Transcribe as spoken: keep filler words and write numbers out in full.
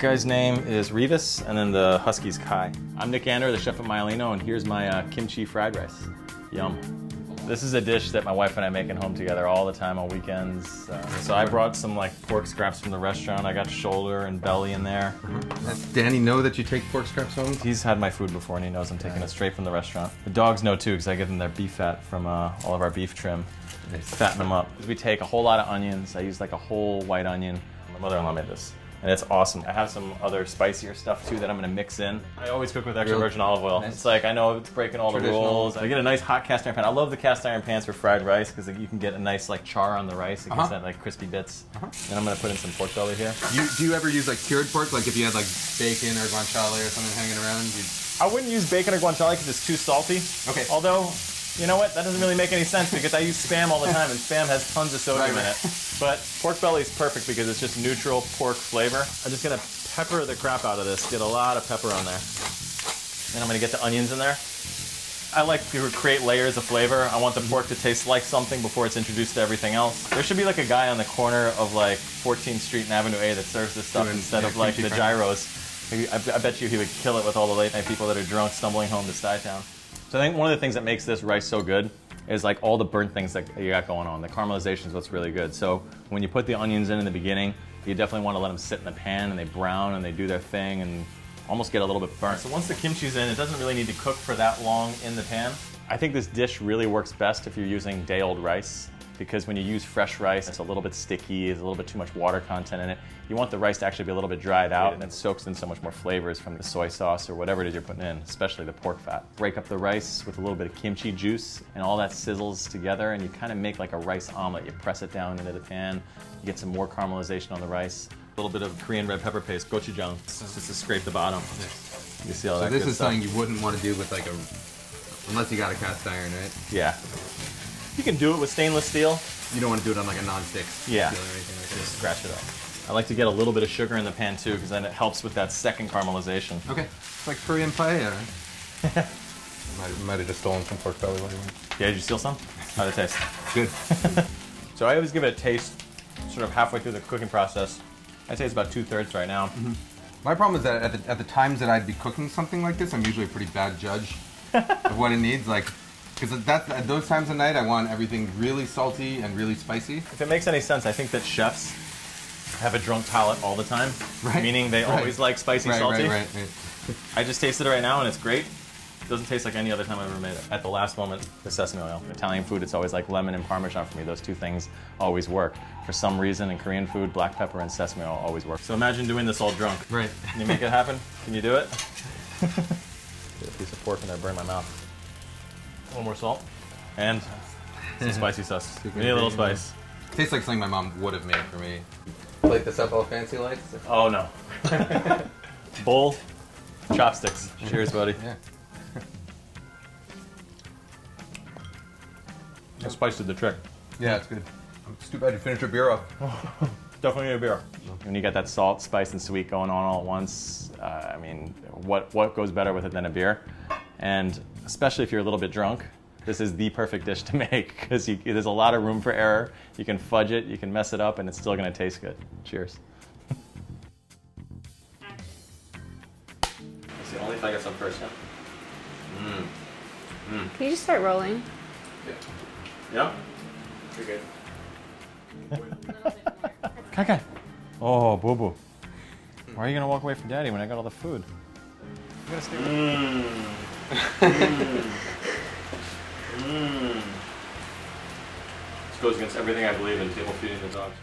That guy's name is Rivas, and then the husky's Kai. I'm Nick Anderer, the chef at Maialino, and here's my uh, kimchi fried rice. Yum. This is a dish that my wife and I make at home together all the time on weekends. Uh, so I brought some like pork scraps from the restaurant. I got shoulder and belly in there. Does Danny know that you take pork scraps home? He's had my food before and he knows I'm taking it straight from the restaurant. The dogs know too because I give them their beef fat from uh, all of our beef trim. Nice. Fatten them up. We take a whole lot of onions. I use like a whole white onion. My mother-in-law made this. And it's awesome. I have some other spicier stuff too that I'm gonna mix in. I always cook with extra virgin olive oil. Nice. It's like, I know it's breaking all the rules. I get a nice hot cast iron pan. I love the cast iron pans for fried rice because like, you can get a nice like char on the rice. It uh-huh. gives that like crispy bits. Uh-huh. And I'm gonna put in some pork belly here. You, do you ever use like cured pork? Like if you had like bacon or guanciale or something hanging around? You'd... I wouldn't use bacon or guanciale because it's too salty. Okay. Although, you know what? That doesn't really make any sense because I use Spam all the time and Spam has tons of sodium right, in it. But pork belly is perfect because it's just neutral pork flavor. I'm just gonna pepper the crap out of this. Get a lot of pepper on there. And I'm gonna get the onions in there. I like to create layers of flavor. I want the pork to taste like something before it's introduced to everything else. There should be like a guy on the corner of like fourteenth street and Avenue A that serves this stuff instead yeah, of like the gyros. I bet you he would kill it with all the late night people that are drunk stumbling home to Sty Town. So I think one of the things that makes this rice so good is like all the burnt things that you got going on. The caramelization is what's really good. So when you put the onions in in the beginning, you definitely want to let them sit in the pan and they brown and they do their thing and almost get a little bit burnt. So once the kimchi's in, it doesn't really need to cook for that long in the pan. I think this dish really works best if you're using day-old rice, because when you use fresh rice, it's a little bit sticky, there's a little bit too much water content in it. You want the rice to actually be a little bit dried out and it soaks in so much more flavors from the soy sauce or whatever it is you're putting in, especially the pork fat. Break up the rice with a little bit of kimchi juice and all that sizzles together and you kind of make like a rice omelet. You press it down into the pan, you get some more caramelization on the rice. A little bit of Korean red pepper paste, gochujang, just to scrape the bottom. You see all that good stuff. So this is something you wouldn't want to do with like a, unless you got a cast iron, right? Yeah. You can do it with stainless steel. You don't want to do it on like a non-stick. Yeah, steel or anything like that. Just scratch it up. I like to get a little bit of sugar in the pan too, because then it helps with that second caramelization. Okay, it's like Korean paella. might, might have just stolen some pork belly. Yeah, did you steal some? How'd it taste? Good. So I always give it a taste, sort of halfway through the cooking process. I'd say it's about two thirds right now. Mm-hmm. My problem is that at the, at the times that I'd be cooking something like this, I'm usually a pretty bad judge of what it needs. Like. Because at those times of night, I want everything really salty and really spicy. If it makes any sense, I think that chefs have a drunk palate all the time, right. meaning they right. always like spicy, right, salty. Right, right, right. I just tasted it right now, and it's great. It doesn't taste like any other time I've ever made it. At the last moment, the sesame oil. In Italian food, it's always like lemon and Parmesan for me. Those two things always work. For some reason, in Korean food, black pepper and sesame oil always work. So imagine doing this all drunk. Right. Can you make it happen? Can you do it? Get a piece of pork in there, burn my mouth. A little more salt and some spicy sauce. We need a little spice. Tastes like something my mom would have made for me. Plate this up all fancy like? Oh no. Bowl, chopsticks. Cheers, buddy. Yeah. The spice did the trick. Yeah, it's good. It's too bad you finished your beer up. Definitely a beer. When you got that salt, spice, and sweet going on all at once, uh, I mean, what what goes better with it than a beer? And especially if you're a little bit drunk, this is the perfect dish to make because there's a lot of room for error. You can fudge it, you can mess it up, and it's still gonna taste good. Cheers. That's the only thing I got some first, huh? Mm. Mm. Can you just start rolling? Yeah. Yeah? You're good. Kai Kai. Oh, boo boo. Why are you gonna walk away from Daddy when I got all the food? I'm gonna stay with mm. mm. mm. This goes against everything I believe in, table feeding the dogs.